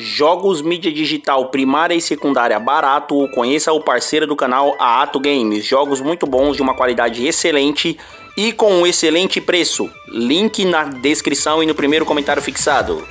Jogos mídia digital primária e secundária barato, conheça o parceiro do canal, a Ato Games. Jogos muito bons, de uma qualidade excelente e com um excelente preço. Link na descrição e no primeiro comentário fixado.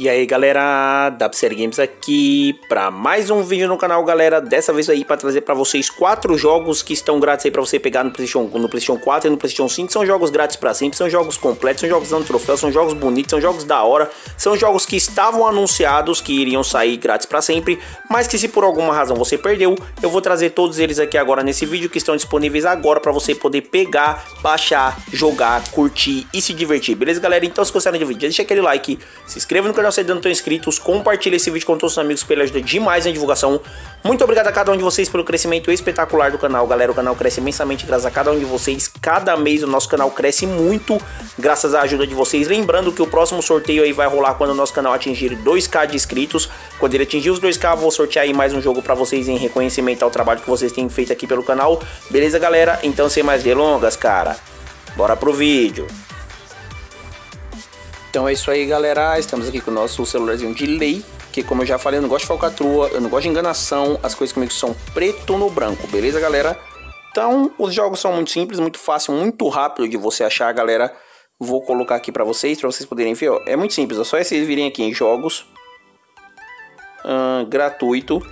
E aí galera, WCL Games aqui para mais um vídeo no canal galera, dessa vez aí para trazer para vocês 4 jogos que estão grátis aí para você pegar no PlayStation 4 e no PlayStation 5, são jogos grátis para sempre, são jogos completos, são jogos dando troféu, são jogos bonitos, são jogos da hora, são jogos que estavam anunciados que iriam sair grátis para sempre, mas que se por alguma razão você perdeu, eu vou trazer todos eles aqui agora nesse vídeo que estão disponíveis agora para você poder pegar, baixar, jogar, curtir e se divertir, beleza galera? Então se gostaram do vídeo, deixa aquele like, se inscreva no canal se ainda não estão inscritos, compartilhe esse vídeo com todos os amigos, ele ajuda demais na divulgação. Muito obrigado a cada um de vocês pelo crescimento espetacular do canal, galera. O canal cresce imensamente graças a cada um de vocês. Cada mês o nosso canal cresce muito graças à ajuda de vocês. Lembrando que o próximo sorteio aí vai rolar quando o nosso canal atingir 2k de inscritos. Quando ele atingir os 2k, vou sortear aí mais um jogo pra vocês em reconhecimento ao trabalho que vocês têm feito aqui pelo canal. Beleza, galera? Então, sem mais delongas, cara, bora pro vídeo. Então é isso aí galera, estamos aqui com o nosso celularzinho de lei, que como eu já falei, eu não gosto de falcatrua, eu não gosto de enganação, as coisas comigo são preto no branco, beleza galera? Então os jogos são muito simples, muito fácil, muito rápido de você achar galera, vou colocar aqui pra vocês poderem ver, ó. É muito simples, ó. Só vocês virem aqui em jogos, gratuito,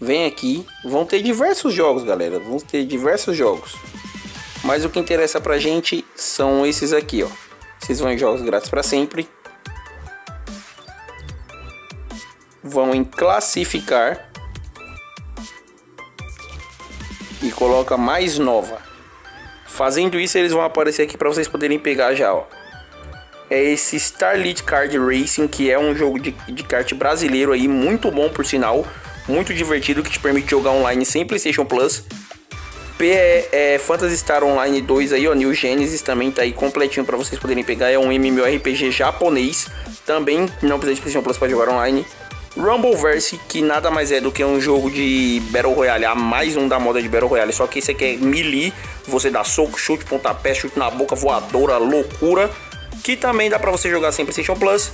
vem aqui, vão ter diversos jogos galera, vão ter diversos jogos, mas o que interessa pra gente são esses aqui ó. Vocês vão em jogos grátis para sempre. Vão em classificar. E coloca mais nova. Fazendo isso eles vão aparecer aqui para vocês poderem pegar já ó. É esse Starlit Card Racing, que é um jogo de kart brasileiro aí. Muito bom por sinal. Muito divertido, que te permite jogar online sem PlayStation Plus. Phantasy Star Online 2 aí, ó, New Genesis também tá aí completinho pra vocês poderem pegar, é um MMORPG japonês, também não precisa de PlayStation Plus para jogar online. Rumbleverse, que nada mais é do que um jogo de Battle Royale, mais um da moda de Battle Royale, só que esse aqui é melee, você dá soco, chute, pontapé, chute na boca, voadora, loucura, que também dá pra você jogar sem PlayStation Plus.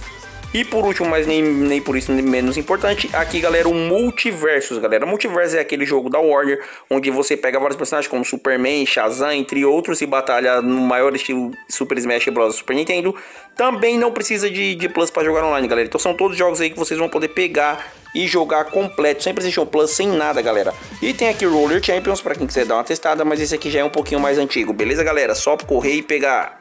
E por último, mas nem por isso nem menos importante, aqui galera, o Multiversus, galera. Multiversus é aquele jogo da Warner, onde você pega vários personagens como Superman, Shazam, entre outros, e batalha no maior estilo Super Smash Bros, Super Nintendo. Também não precisa de Plus para jogar online, galera. Então são todos jogos aí que vocês vão poder pegar e jogar completo, sem PlayStation Plus, sem nada, galera. E tem aqui Roller Champions, para quem quiser dar uma testada, mas esse aqui já é um pouquinho mais antigo, beleza, galera? Só correr e pegar.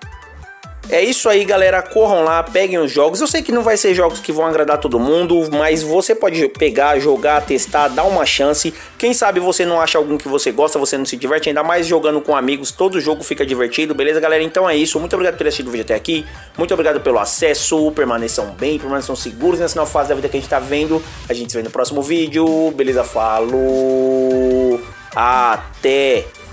É isso aí galera, corram lá, peguem os jogos, eu sei que não vai ser jogos que vão agradar todo mundo, mas você pode pegar, jogar, testar, dar uma chance, quem sabe você não acha algum que você gosta, você não se diverte, ainda mais jogando com amigos, todo jogo fica divertido, beleza galera? Então é isso, muito obrigado por ter assistido o vídeo até aqui, muito obrigado pelo acesso, permaneçam bem, permaneçam seguros nessa nova fase da vida que a gente tá vendo, a gente se vê no próximo vídeo, beleza? Falou, até!